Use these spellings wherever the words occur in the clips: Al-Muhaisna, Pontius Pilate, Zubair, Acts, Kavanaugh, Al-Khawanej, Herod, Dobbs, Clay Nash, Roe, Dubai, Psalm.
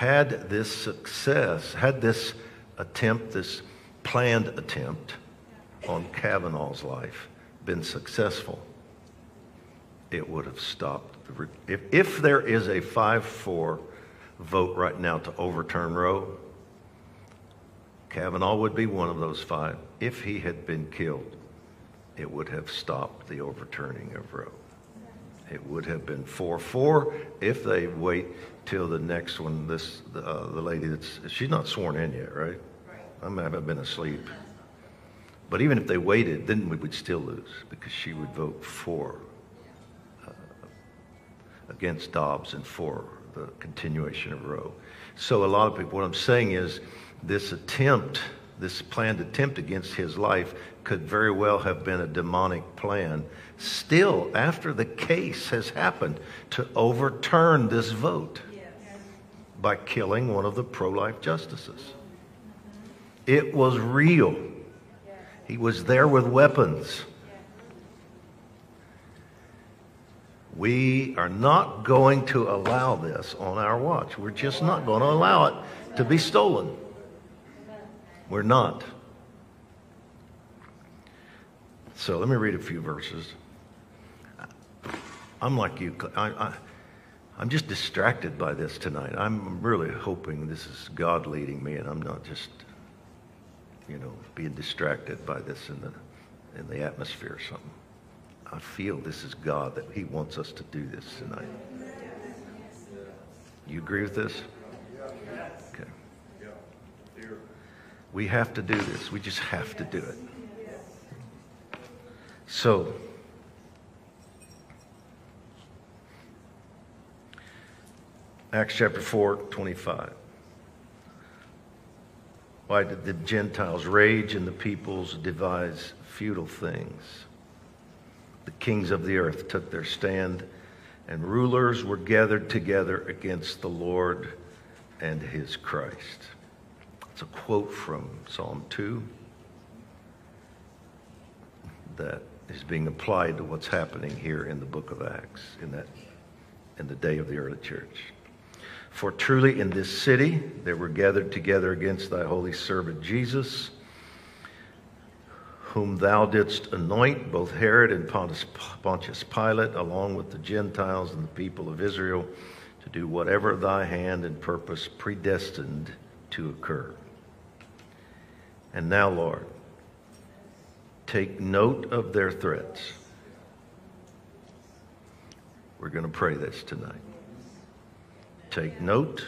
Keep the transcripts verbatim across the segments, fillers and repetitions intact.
had this success, had this attempt, this planned attempt on Kavanaugh's life been successful, it would have stopped. The, if, if there is a five four vote right now to overturn Roe, Kavanaugh would be one of those five. If he had been killed, it would have stopped the overturning of Roe. It would have been four four if they wait till the next one. This uh, the lady that's, she's not sworn in yet, right? Right. I mean, I haven't been asleep. But even if they waited, then we would still lose because she would vote for uh, against Dobbs and for the continuation of Roe. So a lot of people, what I'm saying is this attempt, this planned attempt against his life could very well have been a demonic plan still after the case has happened to overturn this vote yes. by killing one of the pro-life justices. Mm-hmm. It was real. Yes. He was there with weapons. Yes. We are not going to allow this on our watch. We're just not going to allow it to be stolen. We're not. So let me read a few verses. I'm like you. I, I, I'm just distracted by this tonight. I'm really hoping this is God leading me, and I'm not just, you know, being distracted by this in the in the atmosphere or something. I feel this is God, that He wants us to do this tonight. You agree with this? Okay. We have to do this. We just have to do it. So, Acts chapter four, twenty-five. Why did the Gentiles rage and the peoples devise futile things? The kings of the earth took their stand, and rulers were gathered together against the Lord and his Christ. It's a quote from Psalm two that is being applied to what's happening here in the book of Acts, in that, in the day of the early church. For truly in this city they were gathered together against thy holy servant Jesus, whom thou didst anoint, both Herod and Pontius, Pontius Pilate, along with the Gentiles and the people of Israel, to do whatever thy hand and purpose predestined to occur. And now, Lord, take note of their threats. We're going to pray this tonight. Take note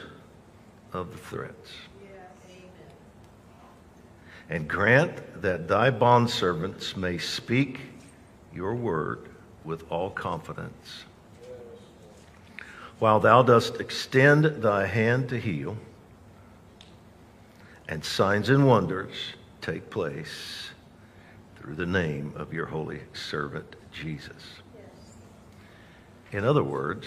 of the threats. And grant that thy bondservants may speak your word with all confidence, while thou dost extend thy hand to heal, and signs and wonders take place through the name of your holy servant, Jesus. Yes. In other words,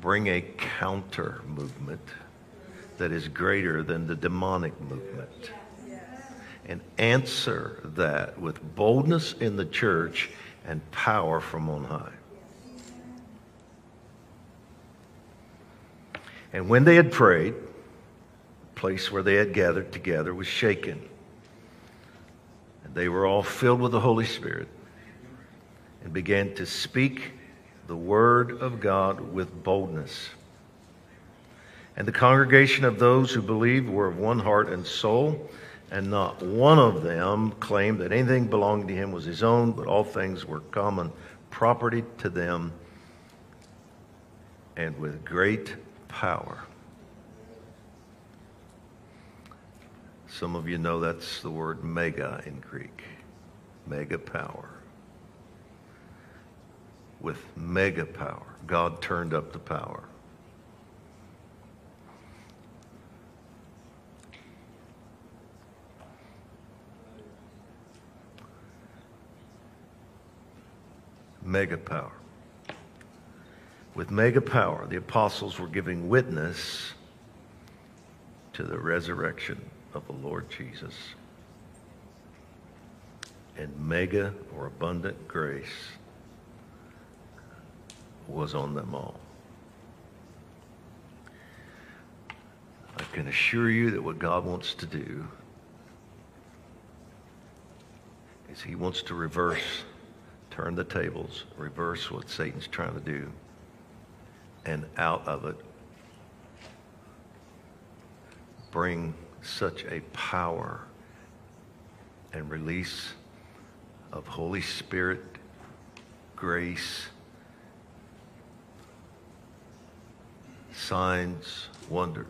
bring a counter movement that is greater than the demonic movement. Yes. And answer that with boldness in the church and power from on high. Yes. And when they had prayed, the place where they had gathered together was shaken. They were all filled with the Holy Spirit and began to speak the word of God with boldness. And the congregation of those who believed were of one heart and soul, and not one of them claimed that anything belonging to him was his own, but all things were common property to them, and with great power. Some of you know that's the word mega in Greek. Mega power. With mega power, God turned up the power. Mega power. With mega power, the apostles were giving witness to the resurrection of the Lord Jesus, and mega or abundant grace was on them all. can assure you that what God wants to do is he wants to reverse, turn the tables, reverse what Satan's trying to do, and out of it bring such a power and release of Holy Spirit, grace, signs, wonders,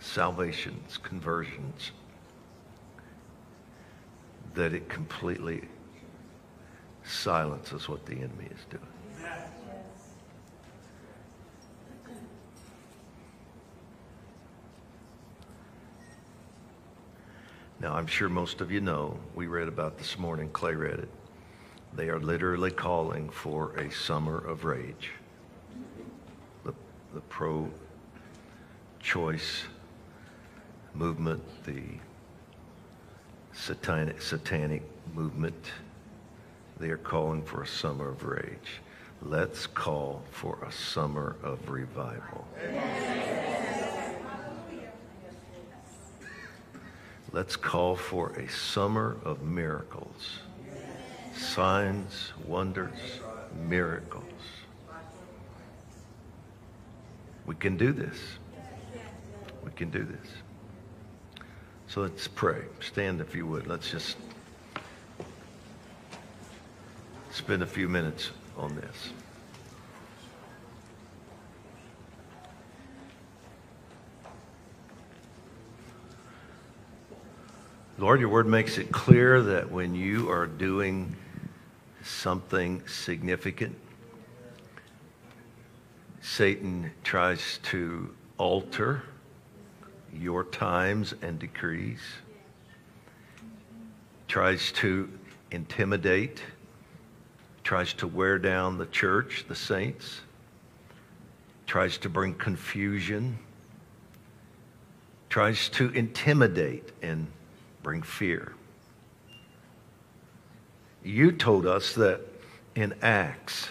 salvations, conversions, that it completely silences what the enemy is doing. Yes. Now, I'm sure most of you know, we read about this morning, Clay read it, they are literally calling for a summer of rage. The pro-choice movement, the satanic, satanic movement, they are calling for a summer of rage. Let's call for a summer of revival. Yes. Let's call for a summer of miracles, yes. Signs, wonders, miracles. We can do this. We can do this. So let's pray. Stand if you would. Let's just spend a few minutes on this. Lord, your word makes it clear that when you are doing something significant, Satan tries to alter your times and decrees, tries to intimidate, tries to wear down the church, the saints, tries to bring confusion, tries to intimidate and bring fear. You told us that in Acts,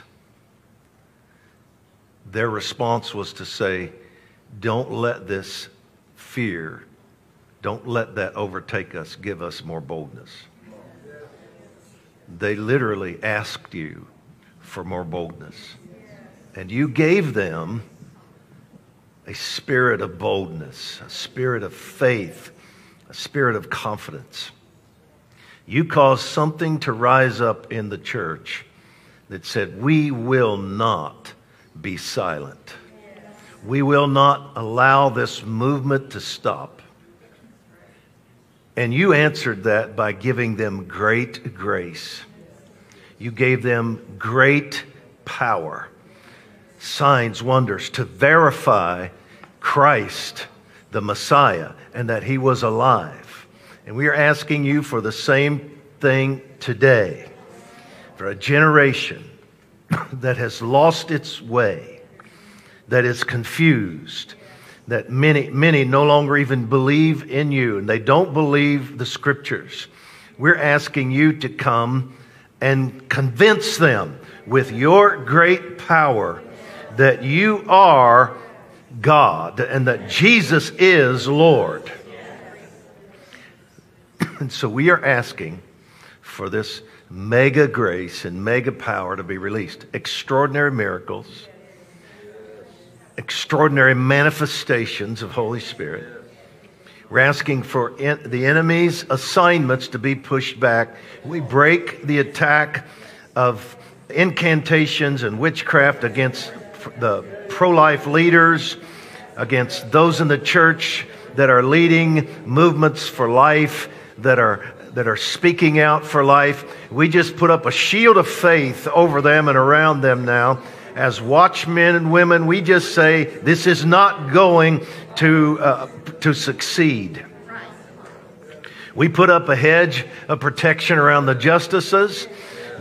their response was to say, don't let this fear, don't let that overtake us, give us more boldness. They literally asked you for more boldness. And you gave them a spirit of boldness, a spirit of faith, a spirit of confidence. You caused something to rise up in the church that said, we will not be silent. We will not allow this movement to stop. And you answered that by giving them great grace. You gave them great power, signs, wonders, to verify Christ, the Messiah, and that he was alive. And we are asking you for the same thing today, for a generation that has lost its way, that is confused, that many, many no longer even believe in you, and they don't believe the scriptures. We're asking you to come and convince them with your great power that you are God and that Jesus is Lord. And so we are asking for this mega grace and mega power to be released. Extraordinary miracles. Extraordinary manifestations of Holy Spirit. We're asking for in, the enemy's assignments to be pushed back. We break the attack of incantations and witchcraft against the pro-life leaders, against those in the church that are leading movements for life, that are that are speaking out for life. We just put up a shield of faith over them and around them now. As watchmen and women, we just say, this is not going to, uh, to succeed. We put up a hedge of protection around the justices.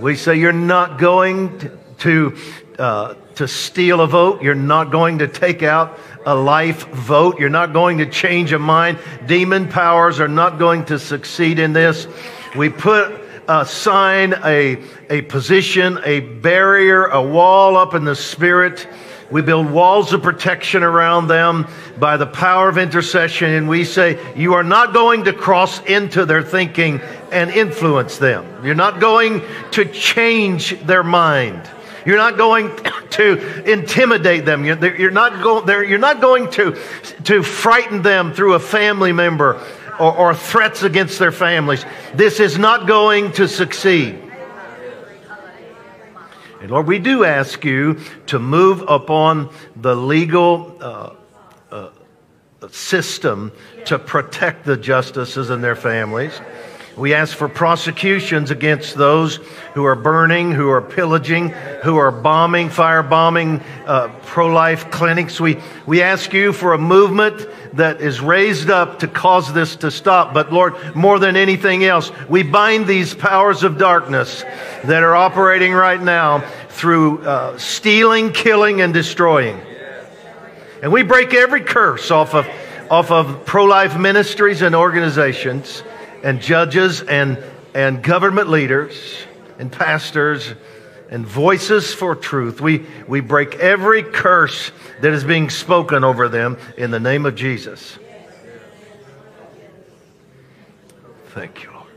We say, you're not going to, uh, to steal a vote. You're not going to take out a life vote. You're not going to change a mind. Demon powers are not going to succeed in this. We put a sign, a, a position, a barrier, a wall up in the spirit We build walls of protection around them by the power of intercession, and we say, you are not going to cross into their thinking and influence them. You're not going to change their mind. You're not going to intimidate them. You're, you're, not, go, you're not going to, to frighten them through a family member or, or threats against their families. This is not going to succeed. And Lord, we do ask you to move upon the legal uh, uh, system to protect the justices and their families. We ask for prosecutions against those who are burning, who are pillaging, who are bombing, firebombing uh, pro-life clinics. We, we ask you for a movement that is raised up to cause this to stop. But Lord, more than anything else, we bind these powers of darkness that are operating right now through uh, stealing, killing, and destroying. And we break every curse off of, off of pro-life ministries and organizations, and judges and, and government leaders and pastors and voices for truth. We, we break every curse that is being spoken over them in the name of Jesus. Thank you, Lord.